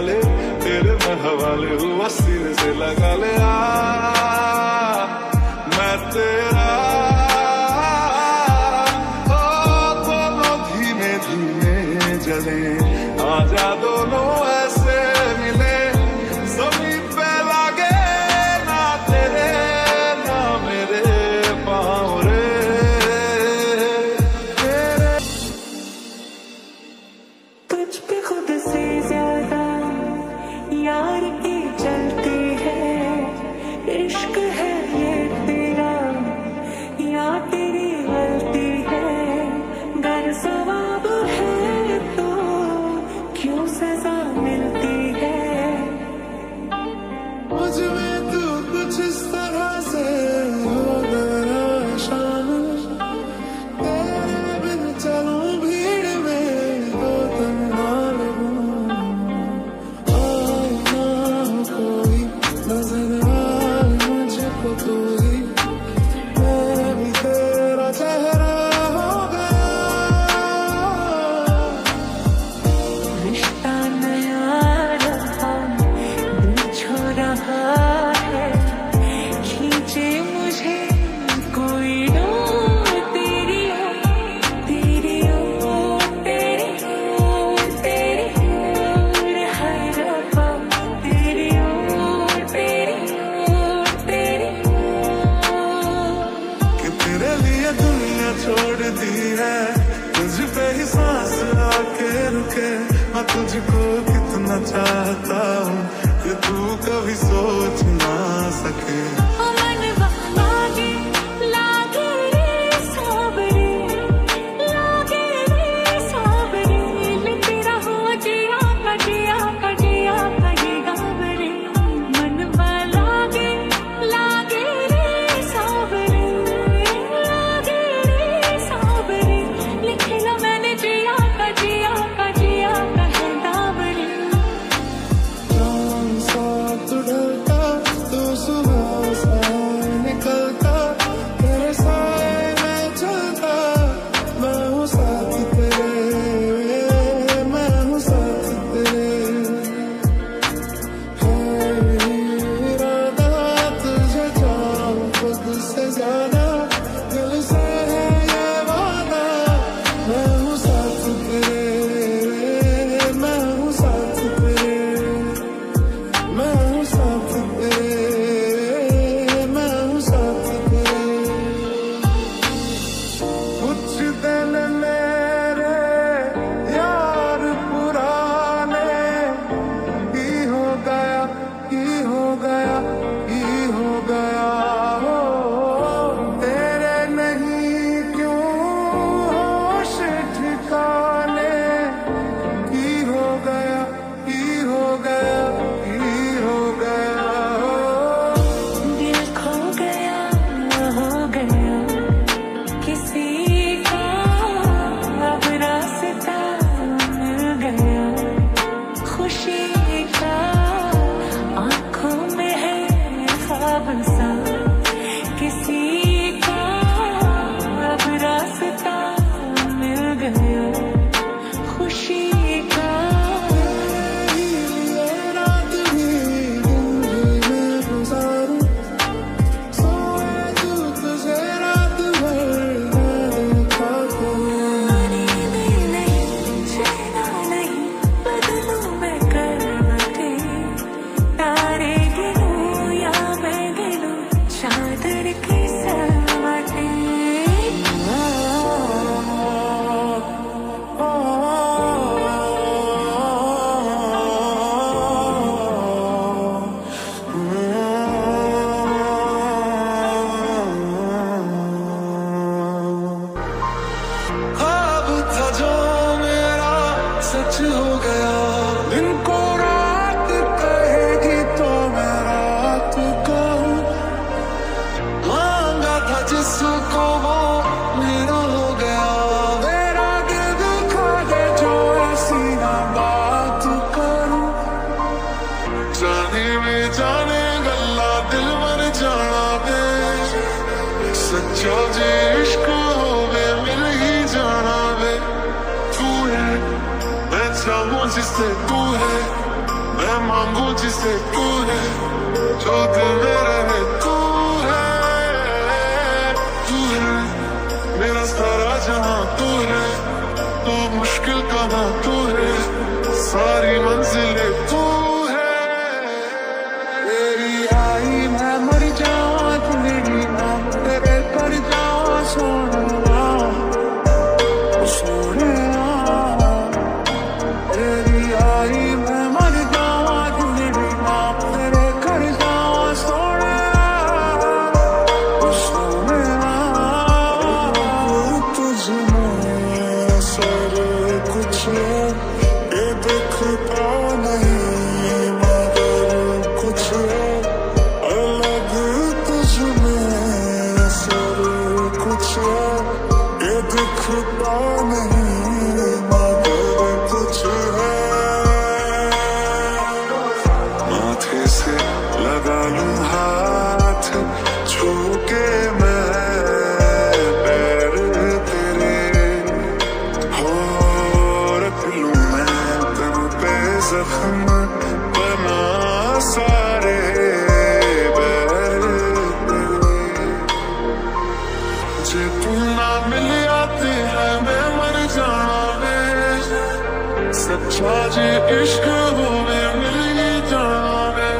निकाले तेरे मैं हवाले हुआ सीने से लगा ले आ मैं तेरा ओ दोनों धीमे धीमे जले आजा दोनों ऐसे मिले जमीन पे लागे ना तेरे ना मेरे पाँव रे तेरे तुझ पे खुद से ज्यादा यार की चलती है इश्क है ये तेरा या तेरी गलती है गर सवाब है तो क्यों सजा मिलती है मुझमें तू कुछ इस तरह से हो गया शामिल तेरे बिन चलूं भीड़ में तो तन्हा लगूं आए ना कोई नजर आए मुझको तू ही मैं भी तेरा चेहरा हो गया रिश्ता नया रहा दिल छू रहा है खींचे मुझे कोई डोर तेरी हो तेरी हो तेरी हो तेरी हो हर पल तेरी हो तेरी हो कि तेरे लिए दुनिया छोड़ दी है तुझ पे ही सांस आके रुके मैं तुझको कितना चाहता हूँ कि तू कभी सोच ना सके सच हो गया इनको रात कहेगी तो मैं रात कहूँ मांगा था जिसको वो मेरा हो गया मेरा दिल दिखा दे जो ऐसी ना बात करूँ जाने में जाने गल्ला दिल मर जाना दे सच्चा जी इश्क हो में मिल ही जाना दे तू है समझ से तू है मैं मांगू जिसे तूने, जो दिल में रहे तू है मेरा सारा जहां तू है, तू मुश्किल का ना तू है, सारी मंजिलें तू है। तेरी आई मैं मर जाऊं, तेरी नाम तेरे पर जाऊं सोना सोने। तेरी आई मैं मर जाऊं, तेरी नाम तेरे कर जाऊं सोना सोने। तुझ में सारे कुछ ये देख पाओ नहीं मगर कुछ अलग, तुझ में सारे कुछ ये देख पाओ नहीं मगर कुछ है। माथे से लगा लूं हाथ छू के जख्म बना सारे जे तू ना मिल आते हैं मैं मर जाना वे। सच्चा जे इश्क हो मैं मिल जाना वे।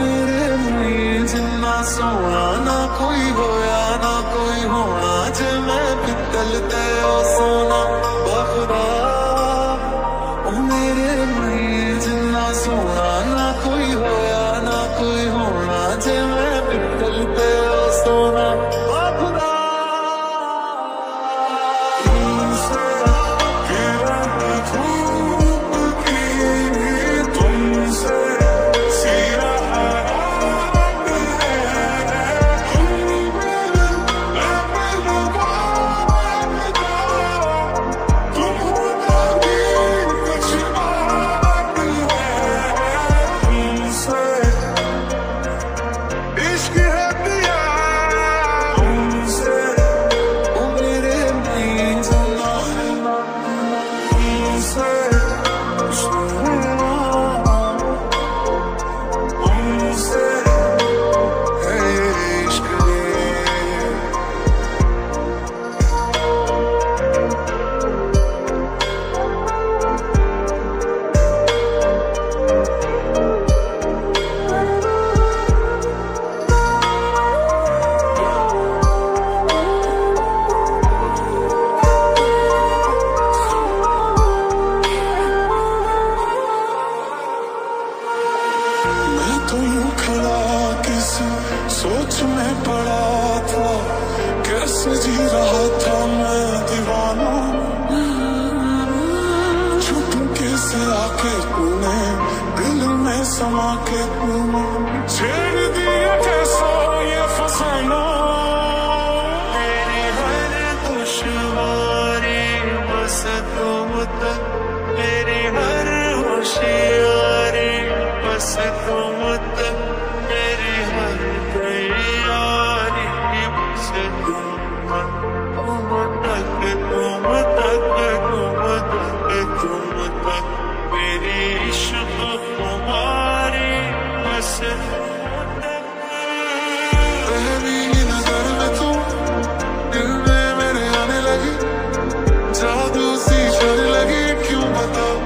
मेरे लिए जिन्ना सोना ना कोई होया ना कोई होना, जे मैं पित्तल ते ओ सोना बखरा। मेरे लिए जिन्ना सोना ना कोई होया ना कोई होना, जे मैं पित्तल पे ओ सोना बखरा। सोच में पड़ा था कैसे जी रहा था मैं दीवाना। चुप कैसे आके तूने दिल में समा के तूने छेड़ दिया कैसा ये फसाना। तेरी हर दुश्वारी बस तुम तक, तेरी हर होशियारी बस तुम तक, तेरी हर तैयारी मुझसे तुम तक मेरी इश्क तुम्हारी बस। तेरी नजर में तुम दिल में मेरे आने लगी, जादू सी चलने लगी क्यों बताओ।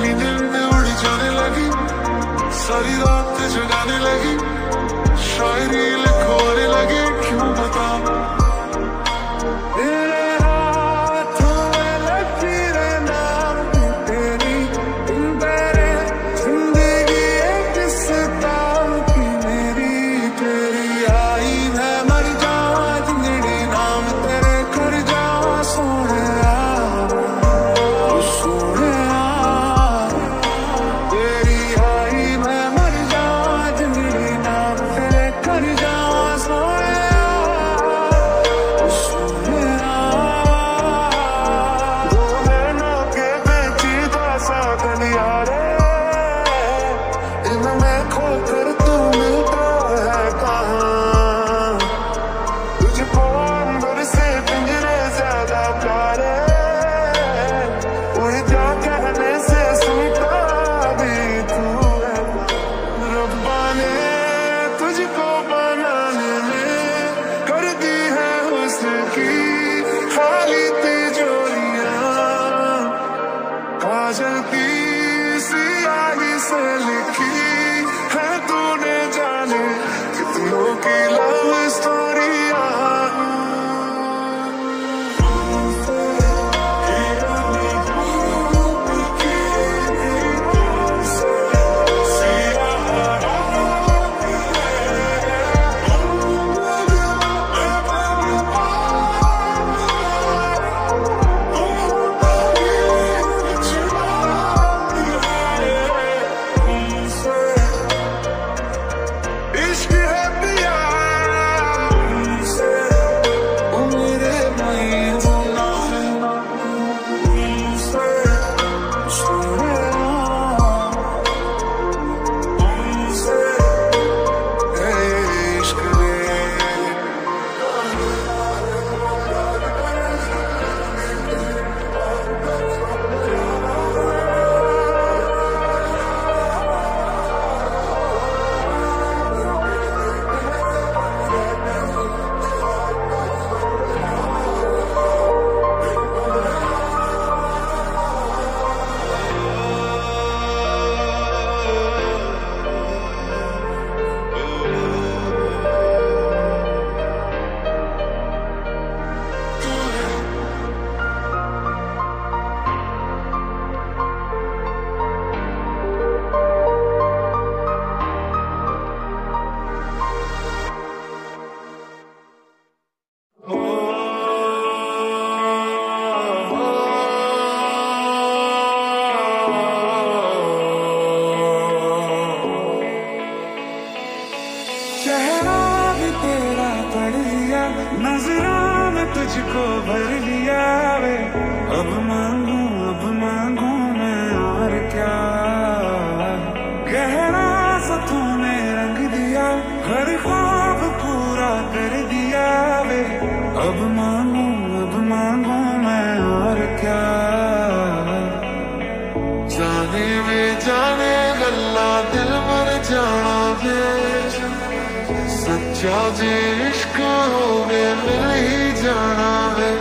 नींद में उड़ जाने लगी, सारी रात जगाने लगी, शायरी लिखवाने लगी क्यों। इश्क़ हो गया मेरे जाना दे।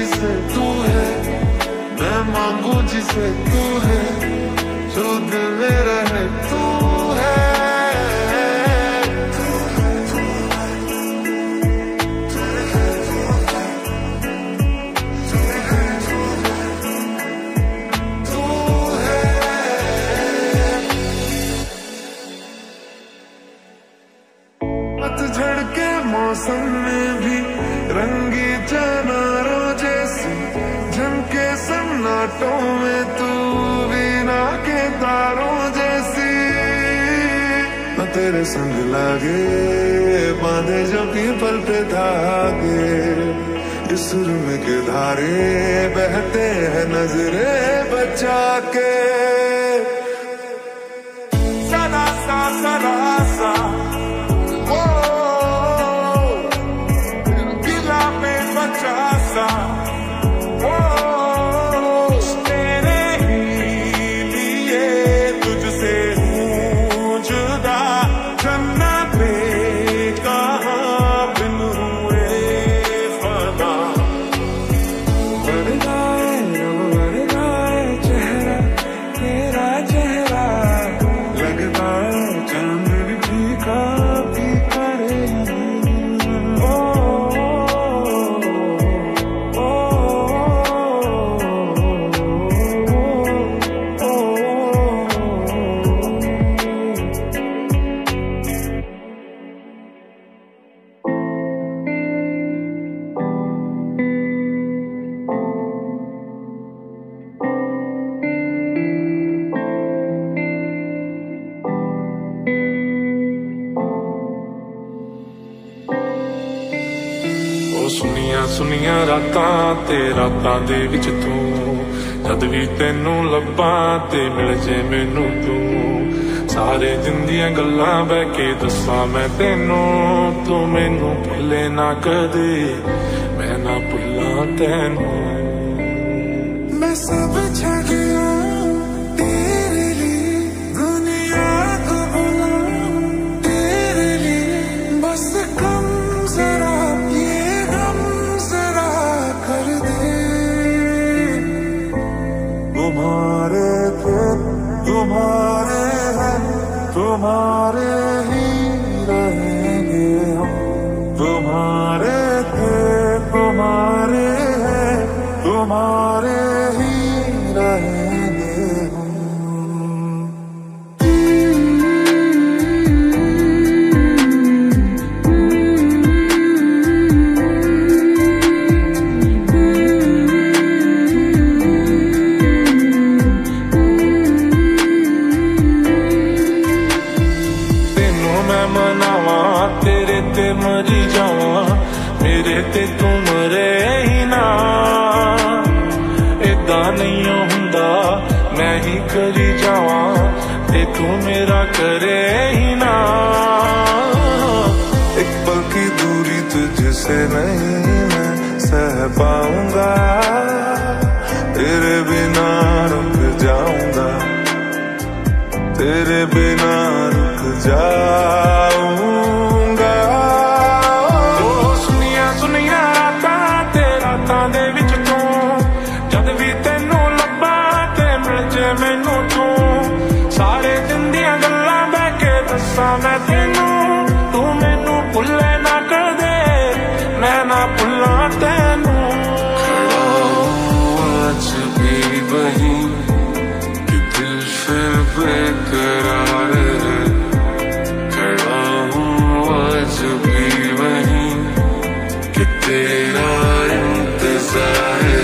जिसे तू है, मैं मांगू जिसे तू है, जो दिल में रहे तू है। पतझड़ के मौसम में भी रंगी चनारों जैसी झमके सन्नाटों में तू वीणा के तारों जैसी। न तेरे संग लागे बांधे जो पीपल पे धागे, इस सुरम के धारे बहते हैं नजरे बचा के। सदा सा सुनिया सुनिया रातां ते रातां दे विच तू, जद भी तेनू लब्बां ते मिल जे मैनू तू। सारे दिन दियां गल्लां बह के दस्सां मैं तेनू, तू मैनू भुले ना कदे, मैं ना भुल्लां तेनू। मैं सब छड्ड आया तेरे लिए, दुनिया को भुला तेरे लिए, बस कम जरा तुम्हारे हैं, तुम्हारे ही रहेंगे हम। तुम्हारे थे, तुम्हारे हैं, तुम्हारे ही रहेंगे हम। मरी जावा मेरे ते तू मरे ही ना, ऐदा नहीं हुंदा मैं ही करी जावा ते तू मेरा करे ही ना। एक पल की दूरी तुझसे नहीं मैं सह पाऊंगा, तेरे बिना रुक जाऊंगा, तेरे बिना रुक जाऊंगा। मैं तेनू तू मैनू भुले ना कर दे, मैं ना भुला तेनू। खड़ा आज भी वही कि दिल फिर बेकरार है, खड़ा हूँ आज भी वही कि तेरा इंतजार है।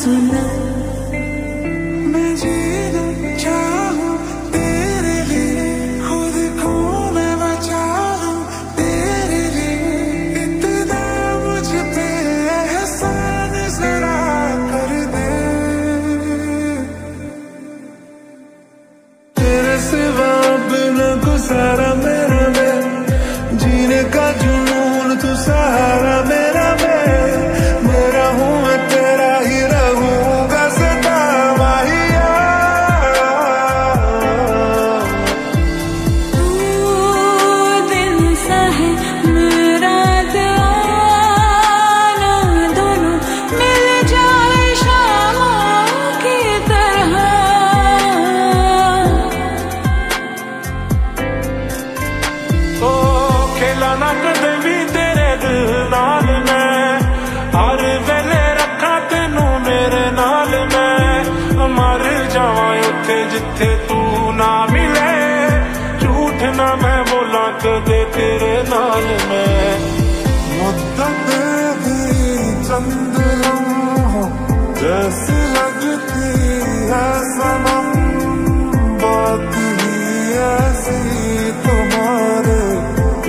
सुना मैं जीना चाहूं तेरे लिए, खुद को मैं बचाऊं तेरे लिए। इतना मुझ पे एहसान जरा कर दे, तेरे सिवा बिना गुजारा मेरा मैं, जीने का जुनून तू सहारा मेरा मैं। जिथे तू ना मिले, झूठ ना मैं बोला कदे तेरे नाल मैं। मुद्दत भी चंद लम्हों जैसे लगती है सनम, बात ही ऐसी तुम्हारे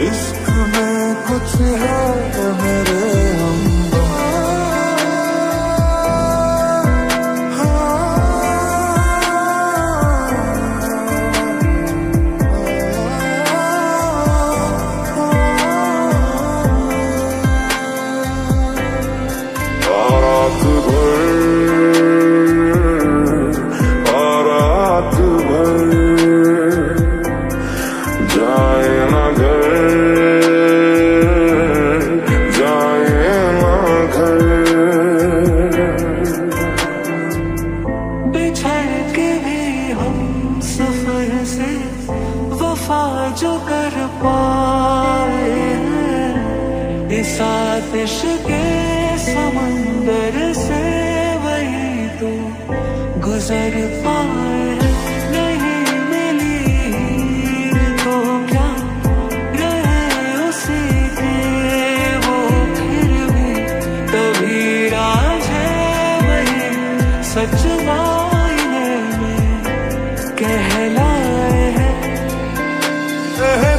इश्क में कुछ है मेरे हम। जो कर पाए हैं इस आतिश के समंदर से, वही तू गुजर पाए। नहीं मिली तो क्या रहे उसी के वो, फिर भी तभी राज है वही सच मायने में कहलाए है।